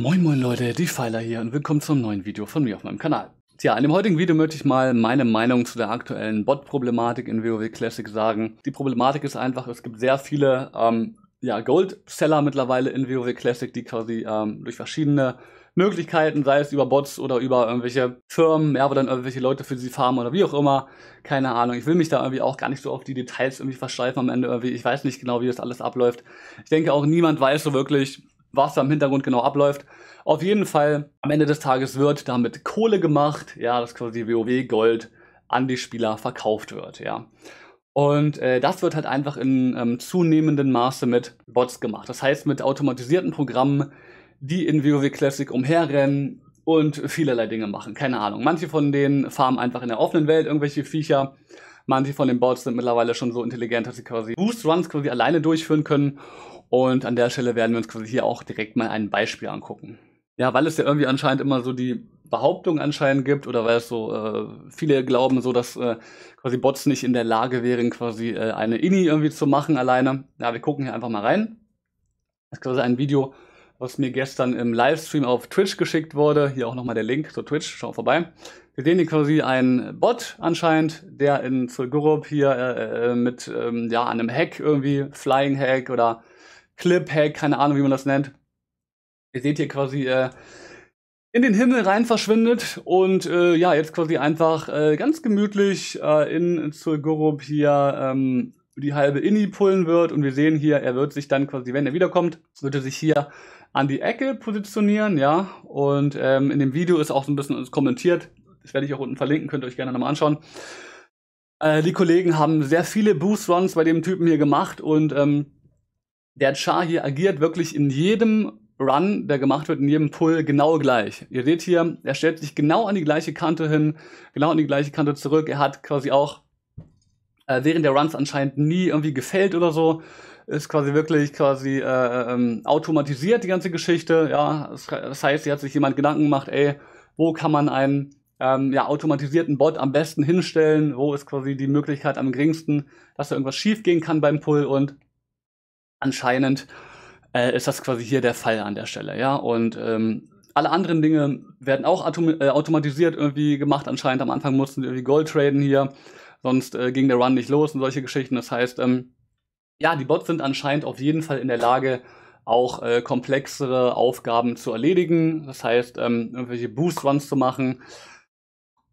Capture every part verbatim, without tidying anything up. Moin moin Leute, Defiler hier und willkommen zum neuen Video von mir auf meinem Kanal. Tja, in dem heutigen Video möchte ich mal meine Meinung zu der aktuellen Bot-Problematik in WoW Classic sagen. Die Problematik ist einfach, es gibt sehr viele ähm, ja, Gold-Seller mittlerweile in WoW Classic, die quasi ähm, durch verschiedene Möglichkeiten, sei es über Bots oder über irgendwelche Firmen, ja, wo dann irgendwelche Leute für sie farmen oder wie auch immer, keine Ahnung. Ich will mich da irgendwie auch gar nicht so auf die Details irgendwie versteifen am Ende irgendwie. Ich weiß nicht genau, wie das alles abläuft. Ich denke auch, niemand weiß so wirklich, was da im Hintergrund genau abläuft. Auf jeden Fall, am Ende des Tages wird damit Kohle gemacht, ja, dass quasi WoW-Gold an die Spieler verkauft wird, ja. Und äh, das wird halt einfach in ähm, zunehmendem Maße mit Bots gemacht. Das heißt, mit automatisierten Programmen, die in WoW Classic umherrennen und vielerlei Dinge machen. Keine Ahnung. Manche von denen farmen einfach in der offenen Welt irgendwelche Viecher. Manche von den Bots sind mittlerweile schon so intelligent, dass sie quasi Boost-Runs quasi alleine durchführen können. Und an der Stelle werden wir uns quasi hier auch direkt mal ein Beispiel angucken. Ja, weil es ja irgendwie anscheinend immer so die Behauptung anscheinend gibt, oder weil es so, äh, viele glauben so, dass äh, quasi Bots nicht in der Lage wären, quasi äh, eine I N I irgendwie zu machen alleine. Ja, wir gucken hier einfach mal rein. Das ist quasi ein Video, was mir gestern im Livestream auf Twitch geschickt wurde. Hier auch nochmal der Link zu Twitch, schau vorbei. Wir sehen hier quasi einen Bot anscheinend, der in Zul'Gurub hier äh, mit ähm, ja, einem Hack irgendwie, Flying Hack oder Clip-Hack, keine Ahnung, wie man das nennt. Ihr seht hier quasi äh, in den Himmel rein verschwindet und äh, ja, jetzt quasi einfach äh, ganz gemütlich äh, in Zul'Gurub hier ähm, die halbe I N I pullen wird. Und wir sehen hier, er wird sich dann quasi, wenn er wiederkommt, wird er sich hier an die Ecke positionieren, ja. Und ähm, in dem Video ist auch so ein bisschen kommentiert. Das werde ich auch unten verlinken, könnt ihr euch gerne nochmal anschauen. Äh, die Kollegen haben sehr viele Boost-Runs bei dem Typen hier gemacht und ähm, der Char hier agiert wirklich in jedem Run, der gemacht wird, in jedem Pull genau gleich. Ihr seht hier, er stellt sich genau an die gleiche Kante hin, genau an die gleiche Kante zurück. Er hat quasi auch äh, während der Runs anscheinend nie irgendwie gefällt oder so. Ist quasi wirklich quasi äh, ähm, automatisiert, die ganze Geschichte. Ja, das heißt, hier hat sich jemand Gedanken gemacht, ey, wo kann man einen ähm, ja, automatisierten Bot am besten hinstellen? Wo ist quasi die Möglichkeit am geringsten, dass da irgendwas schief gehen kann beim Pull? Und anscheinend äh, ist das quasi hier der Fall an der Stelle, ja. Und ähm, alle anderen Dinge werden auch äh, automatisiert irgendwie gemacht. Anscheinend am Anfang mussten sie irgendwie Gold traden hier, sonst äh, ging der Run nicht los und solche Geschichten. Das heißt, ähm, ja, die Bots sind anscheinend auf jeden Fall in der Lage, auch äh, komplexere Aufgaben zu erledigen. Das heißt, ähm, irgendwelche Boost-Runs zu machen,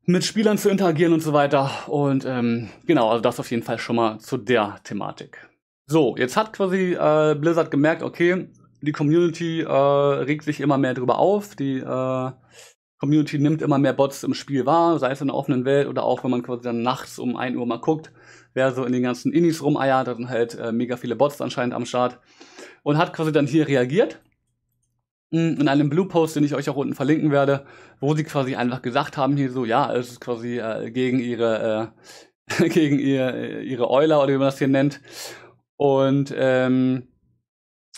mit Spielern zu interagieren und so weiter. Und ähm, genau, also das auf jeden Fall schon mal zu der Thematik. So, jetzt hat quasi äh, Blizzard gemerkt, okay, die Community äh, regt sich immer mehr drüber auf, die äh, Community nimmt immer mehr Bots im Spiel wahr, sei es in der offenen Welt oder auch, wenn man quasi dann nachts um ein Uhr mal guckt, wer so in den ganzen Inis rumeiert, da sind halt äh, mega viele Bots anscheinend am Start und hat quasi dann hier reagiert in einem Blue-Post, den ich euch auch unten verlinken werde, wo sie quasi einfach gesagt haben, hier so, ja, es ist quasi äh, gegen ihre äh, gegen ihr, ihre Euler oder wie man das hier nennt. Und ähm,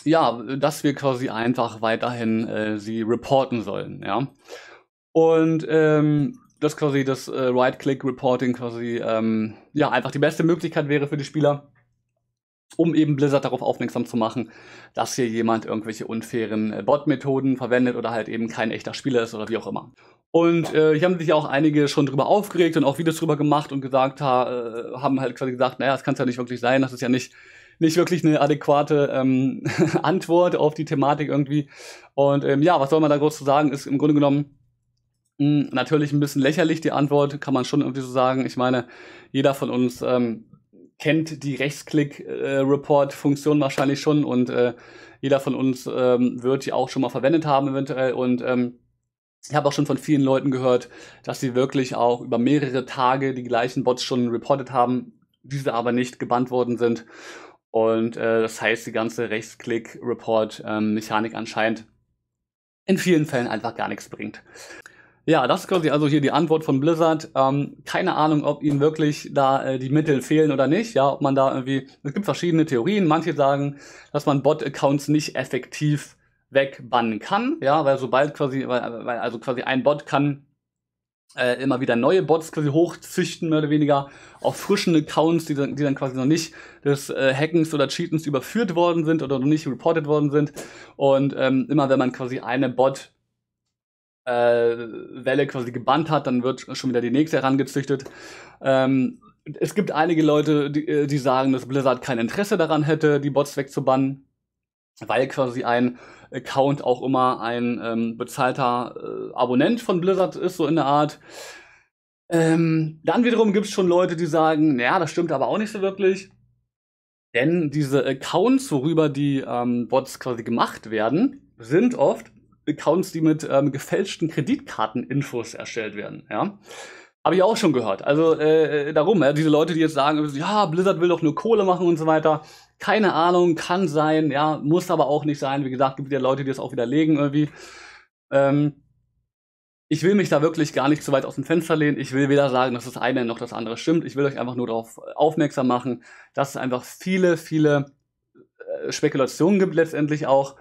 ja, dass wir quasi einfach weiterhin äh, sie reporten sollen, ja. Und ähm, dass quasi das äh, Right-Click-Reporting quasi ähm, ja einfach die beste Möglichkeit wäre für die Spieler, um eben Blizzard darauf aufmerksam zu machen, dass hier jemand irgendwelche unfairen äh, Bot-Methoden verwendet oder halt eben kein echter Spieler ist oder wie auch immer. Und äh, hier haben sich auch einige schon drüber aufgeregt und auch Videos drüber gemacht und gesagt, ha, äh, haben halt quasi gesagt, naja, das kann es ja nicht wirklich sein, das ist ja nicht nicht wirklich eine adäquate ähm, Antwort auf die Thematik irgendwie. Und ähm, ja, was soll man da groß zu sagen, ist im Grunde genommen mh, natürlich ein bisschen lächerlich, die Antwort, kann man schon irgendwie so sagen. Ich meine, jeder von uns ähm, kennt die Rechtsklick-Report-Funktion äh, wahrscheinlich schon und äh, jeder von uns ähm, wird die auch schon mal verwendet haben eventuell. Und ähm, ich habe auch schon von vielen Leuten gehört, dass sie wirklich auch über mehrere Tage die gleichen Bots schon reportet haben, diese aber nicht gebannt worden sind. Und äh, das heißt, die ganze Rechtsklick-Report-Mechanik ähm, anscheinend in vielen Fällen einfach gar nichts bringt. Ja, das ist quasi also hier die Antwort von Blizzard. Ähm, keine Ahnung, ob ihnen wirklich da äh, die Mittel fehlen oder nicht. Ja, ob man da irgendwie, es gibt verschiedene Theorien. Manche sagen, dass man Bot-Accounts nicht effektiv wegbannen kann. Ja, weil sobald quasi, weil, weil also quasi ein Bot kann äh, immer wieder neue Bots quasi hochzüchten, mehr oder weniger, auf frischen Accounts, die dann, die dann quasi noch nicht des äh, Hackens oder Cheatens überführt worden sind oder noch nicht reported worden sind. Und ähm, immer wenn man quasi eine Bot äh, Welle quasi gebannt hat, dann wird schon wieder die nächste herangezüchtet. Ähm, es gibt einige Leute, die, die sagen, dass Blizzard kein Interesse daran hätte, die Bots wegzubannen, weil quasi ein Account auch immer ein ähm, bezahlter äh, Abonnent von Blizzard ist, so in der Art. Ähm, dann wiederum gibt es schon Leute, die sagen, ja, das stimmt aber auch nicht so wirklich, denn diese Accounts, worüber die ähm, Bots quasi gemacht werden, sind oft Accounts, die mit ähm, gefälschten Kreditkarteninfos erstellt werden, ja. Habe ich auch schon gehört. Also äh, darum, ja, diese Leute, die jetzt sagen, ja, Blizzard will doch nur Kohle machen und so weiter. Keine Ahnung, kann sein, ja, muss aber auch nicht sein. Wie gesagt, gibt es ja Leute, die das auch widerlegen irgendwie. Ähm, ich will mich da wirklich gar nicht so weit aus dem Fenster lehnen. Ich will weder sagen, dass das eine noch das andere stimmt. Ich will euch einfach nur darauf aufmerksam machen, dass es einfach viele, viele äh, Spekulationen gibt letztendlich auch.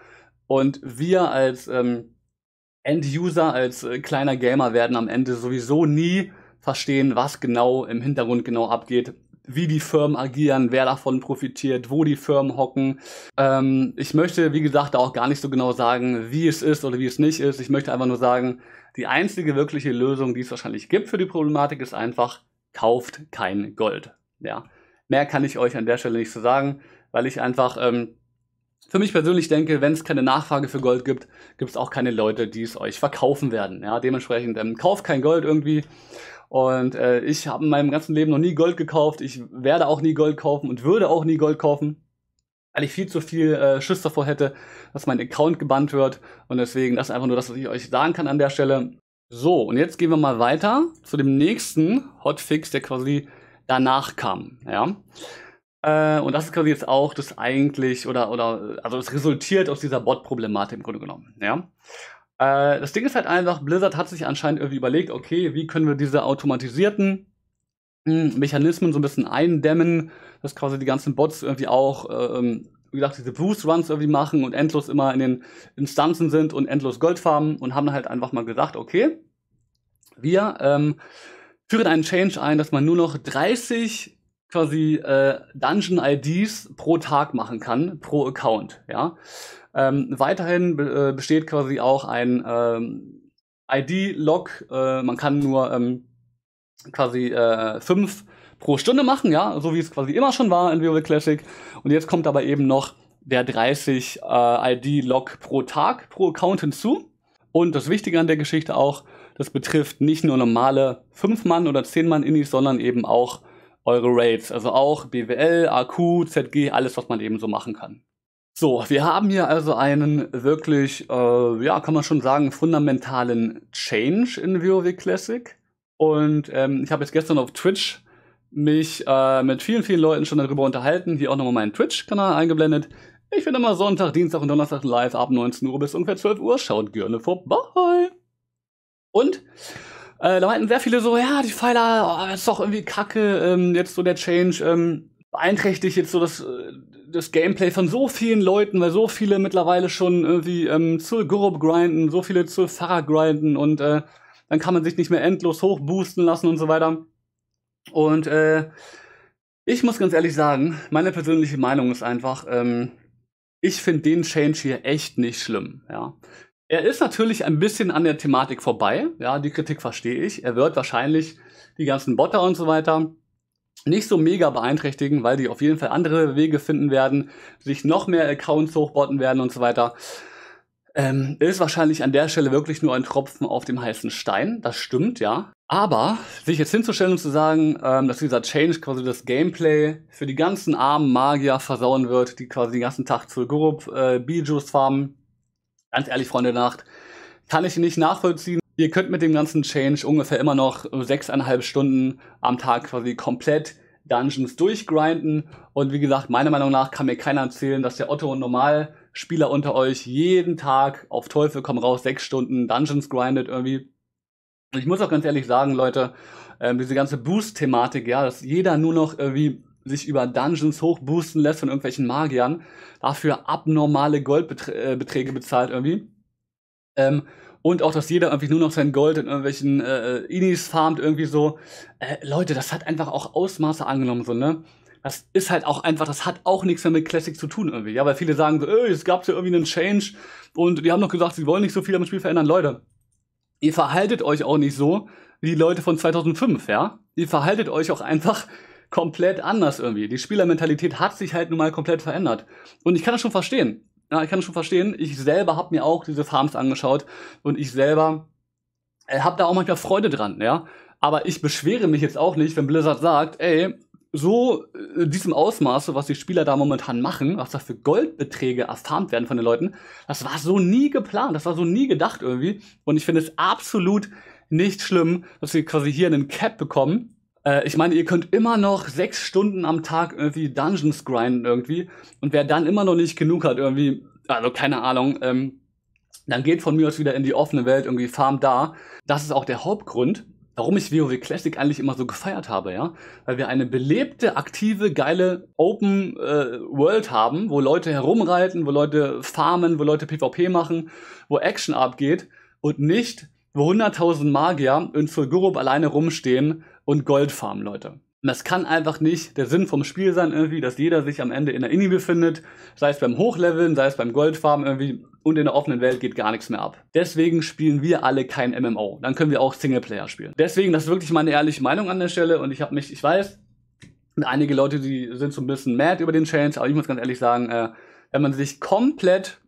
Und wir als ähm, End-User, als äh, kleiner Gamer werden am Ende sowieso nie verstehen, was genau im Hintergrund genau abgeht, wie die Firmen agieren, wer davon profitiert, wo die Firmen hocken. Ähm, ich möchte, wie gesagt, auch gar nicht so genau sagen, wie es ist oder wie es nicht ist. Ich möchte einfach nur sagen, die einzige wirkliche Lösung, die es wahrscheinlich gibt für die Problematik, ist einfach, kauft kein Gold. Ja, mehr kann ich euch an der Stelle nicht so sagen, weil ich einfach ähm, für mich persönlich denke, wenn es keine Nachfrage für Gold gibt, gibt es auch keine Leute, die es euch verkaufen werden. Ja, dementsprechend, ähm, kauft kein Gold irgendwie. Und äh, ich habe in meinem ganzen Leben noch nie Gold gekauft. Ich werde auch nie Gold kaufen und würde auch nie Gold kaufen, weil ich viel zu viel äh, Schiss davor hätte, dass mein Account gebannt wird. Und deswegen, das ist einfach nur das, was ich euch sagen kann an der Stelle. So, und jetzt gehen wir mal weiter zu dem nächsten Hotfix, der quasi danach kam. Ja. Äh, und das ist quasi jetzt auch das eigentlich, oder, oder also es resultiert aus dieser Bot-Problematik im Grunde genommen. Ja. Das Ding ist halt einfach, Blizzard hat sich anscheinend irgendwie überlegt, okay, wie können wir diese automatisierten Mechanismen so ein bisschen eindämmen, dass quasi die ganzen Bots irgendwie auch, ähm, wie gesagt, diese Boost-Runs irgendwie machen und endlos immer in den Instanzen sind und endlos Gold farmen, und haben halt einfach mal gesagt, okay, wir ähm, führen einen Change ein, dass man nur noch dreißig quasi äh, Dungeon-I Ds pro Tag machen kann, pro Account, ja. Ähm, weiterhin äh, besteht quasi auch ein ähm, I D-Log. Äh, man kann nur ähm, quasi äh, fünf pro Stunde machen, ja, so wie es quasi immer schon war in WoW Classic. Und jetzt kommt aber eben noch der dreißig äh, I D-Log pro Tag, pro Account hinzu. Und das Wichtige an der Geschichte auch, das betrifft nicht nur normale fünf Mann- oder zehn Mann-Innis, sondern eben auch eure Raids. Also auch B W L, A Q, Z G, alles, was man eben so machen kann. So, wir haben hier also einen wirklich, äh, ja, kann man schon sagen, fundamentalen Change in WoW Classic. Und ähm, ich habe jetzt gestern auf Twitch mich äh, mit vielen, vielen Leuten schon darüber unterhalten. Hier auch nochmal meinen Twitch-Kanal eingeblendet. Ich bin immer Sonntag, Dienstag und Donnerstag live ab neunzehn Uhr bis ungefähr zwölf Uhr. Schaut gerne vorbei. Und äh, da meinten sehr viele so, ja, die Pfeiler, oh, ist doch irgendwie kacke, ähm, jetzt so der Change, ähm, beeinträchtigt jetzt so das... Äh, das Gameplay von so vielen Leuten, weil so viele mittlerweile schon irgendwie ähm, Zul'Gurub grinden, so viele Zul Farrag grinden, und äh, dann kann man sich nicht mehr endlos hochboosten lassen und so weiter. Und äh, ich muss ganz ehrlich sagen, meine persönliche Meinung ist einfach, ähm, ich finde den Change hier echt nicht schlimm. Ja. Er ist natürlich ein bisschen an der Thematik vorbei, ja, die Kritik verstehe ich. Er wird wahrscheinlich die ganzen Botter und so weiter nicht so mega beeinträchtigen, weil die auf jeden Fall andere Wege finden werden, sich noch mehr Accounts hochbotten werden und so weiter. Ähm, ist wahrscheinlich an der Stelle wirklich nur ein Tropfen auf dem heißen Stein, das stimmt, ja. Aber sich jetzt hinzustellen und zu sagen, ähm, dass dieser Change quasi das Gameplay für die ganzen armen Magier versauen wird, die quasi den ganzen Tag Zul'Gurub äh, Bijus farmen, ganz ehrlich, Freunde der Nacht, kann ich nicht nachvollziehen. Ihr könnt mit dem ganzen Change ungefähr immer noch sechseinhalb Stunden am Tag quasi komplett Dungeons durchgrinden. Und wie gesagt, meiner Meinung nach kann mir keiner erzählen, dass der Otto- und Normalspieler unter euch jeden Tag auf Teufel komm raus sechs Stunden Dungeons grindet irgendwie. Und ich muss auch ganz ehrlich sagen, Leute, äh, diese ganze Boost-Thematik, ja, dass jeder nur noch irgendwie sich über Dungeons hochboosten lässt von irgendwelchen Magiern, dafür abnormale Goldbeträge bezahlt irgendwie. Ähm, und auch, dass jeder irgendwie nur noch sein Gold in irgendwelchen äh, Inis farmt, irgendwie so. Äh, Leute, das hat einfach auch Ausmaße angenommen, so, ne? Das ist halt auch einfach, das hat auch nichts mehr mit Classic zu tun irgendwie. Ja, weil viele sagen so, ey, es gab ja irgendwie einen Change und die haben doch gesagt, sie wollen nicht so viel am Spiel verändern. Leute, ihr verhaltet euch auch nicht so wie die Leute von zweitausendfünf, ja? Ihr verhaltet euch auch einfach komplett anders irgendwie. Die Spielermentalität hat sich halt nun mal komplett verändert. Und ich kann das schon verstehen. Ja, ich kann das schon verstehen. Ich selber habe mir auch diese Farms angeschaut und ich selber habe da auch manchmal Freude dran, ja? Aber ich beschwere mich jetzt auch nicht, wenn Blizzard sagt, ey, so in diesem Ausmaße, was die Spieler da momentan machen, was da für Goldbeträge erfarmt werden von den Leuten, das war so nie geplant, das war so nie gedacht irgendwie. Und ich finde es absolut nicht schlimm, dass wir quasi hier einen Cap bekommen. Äh, ich meine, ihr könnt immer noch sechs Stunden am Tag irgendwie Dungeons grinden irgendwie. Und wer dann immer noch nicht genug hat irgendwie, also keine Ahnung, ähm, dann geht von mir aus wieder in die offene Welt irgendwie, farmt da. Das ist auch der Hauptgrund, warum ich WoW Classic eigentlich immer so gefeiert habe, ja? Weil wir eine belebte, aktive, geile Open äh, World haben, wo Leute herumreiten, wo Leute farmen, wo Leute PvP machen, wo Action abgeht und nicht, wo hunderttausend Magier in Zul'Gurub alleine rumstehen und Gold farmen, Leute. Und das kann einfach nicht der Sinn vom Spiel sein irgendwie, dass jeder sich am Ende in der Ini befindet, sei es beim Hochleveln, sei es beim Goldfarmen irgendwie, und in der offenen Welt geht gar nichts mehr ab. Deswegen spielen wir alle kein M M O. Dann können wir auch Singleplayer spielen. Deswegen, das ist wirklich meine ehrliche Meinung an der Stelle, und ich habe mich, ich weiß, einige Leute, die sind so ein bisschen mad über den Change, aber ich muss ganz ehrlich sagen, äh, wenn man sich komplett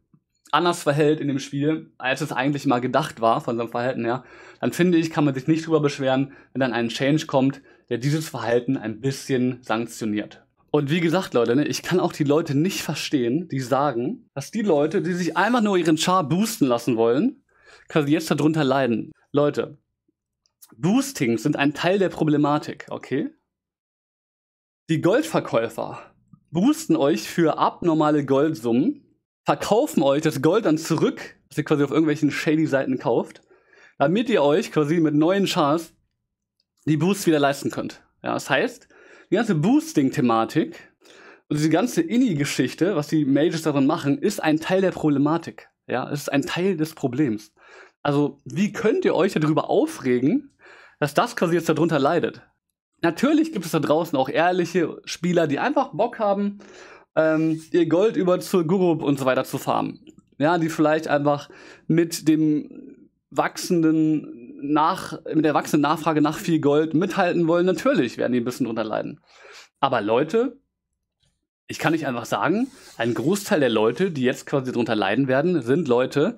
anders verhält in dem Spiel, als es eigentlich mal gedacht war von seinem Verhalten her, dann finde ich, kann man sich nicht drüber beschweren, wenn dann ein Change kommt, der dieses Verhalten ein bisschen sanktioniert. Und wie gesagt, Leute, ne, ich kann auch die Leute nicht verstehen, die sagen, dass die Leute, die sich einfach nur ihren Char boosten lassen wollen, quasi jetzt darunter leiden. Leute, Boostings sind ein Teil der Problematik, okay? Die Goldverkäufer boosten euch für abnormale Goldsummen, verkaufen euch das Gold dann zurück, was ihr quasi auf irgendwelchen Shady-Seiten kauft, damit ihr euch quasi mit neuen Chars die Boosts wieder leisten könnt. Ja, das heißt, die ganze Boosting-Thematik und diese ganze Ini-Geschichte, was die Mages darin machen, ist ein Teil der Problematik. Ja, es ist ein Teil des Problems. Also, wie könnt ihr euch darüber aufregen, dass das quasi jetzt darunter leidet? Natürlich gibt es da draußen auch ehrliche Spieler, die einfach Bock haben, ähm, ihr Gold über Zul'Gurub und so weiter zu farmen. Ja, die vielleicht einfach mit dem wachsenden Nach, mit der wachsenden Nachfrage nach viel Gold mithalten wollen, natürlich werden die ein bisschen drunter leiden. Aber Leute, ich kann nicht einfach sagen, ein Großteil der Leute, die jetzt quasi drunter leiden werden, sind Leute,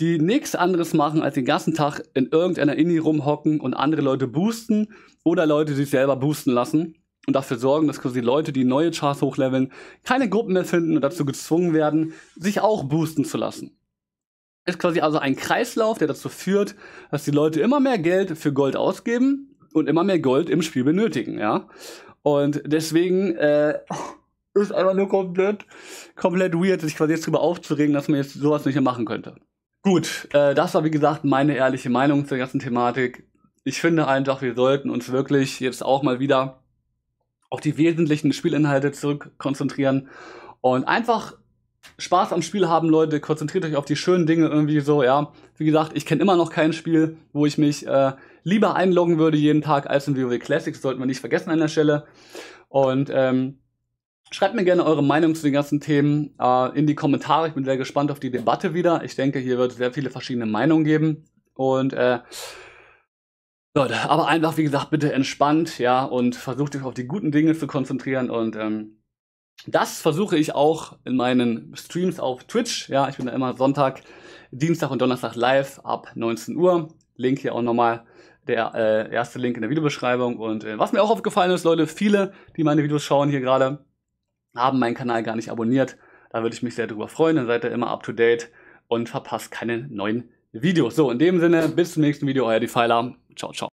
die nichts anderes machen, als den ganzen Tag in irgendeiner Ini rumhocken und andere Leute boosten oder Leute sich selber boosten lassen und dafür sorgen, dass quasi Leute, die neue Chars hochleveln, keine Gruppen mehr finden und dazu gezwungen werden, sich auch boosten zu lassen. Ist quasi also ein Kreislauf, der dazu führt, dass die Leute immer mehr Geld für Gold ausgeben und immer mehr Gold im Spiel benötigen, ja. Und deswegen äh, ist einfach nur komplett, komplett weird, sich quasi jetzt drüber aufzuregen, dass man jetzt sowas nicht mehr machen könnte. Gut, äh, das war wie gesagt meine ehrliche Meinung zur ganzen Thematik. Ich finde einfach, wir sollten uns wirklich jetzt auch mal wieder auf die wesentlichen Spielinhalte zurückkonzentrieren und einfach Spaß am Spiel haben, Leute, konzentriert euch auf die schönen Dinge irgendwie so, ja. Wie gesagt, ich kenne immer noch kein Spiel, wo ich mich äh, lieber einloggen würde jeden Tag als in WoW Classics, sollten wir nicht vergessen an der Stelle. Und ähm, schreibt mir gerne eure Meinung zu den ganzen Themen äh, in die Kommentare. Ich bin sehr gespannt auf die Debatte wieder. Ich denke, hier wird es sehr viele verschiedene Meinungen geben. Und äh, Leute, aber einfach, wie gesagt, bitte entspannt, ja, und versucht euch auf die guten Dinge zu konzentrieren und ähm, das versuche ich auch in meinen Streams auf Twitch. Ja, ich bin da immer Sonntag, Dienstag und Donnerstag live ab neunzehn Uhr. Link hier auch nochmal, der äh, erste Link in der Videobeschreibung. Und äh, was mir auch aufgefallen ist, Leute, viele, die meine Videos schauen hier gerade, haben meinen Kanal gar nicht abonniert. Da würde ich mich sehr drüber freuen. Dann seid ihr immer up to date und verpasst keine neuen Videos. So, in dem Sinne, bis zum nächsten Video, euer Defiler. Ciao, ciao.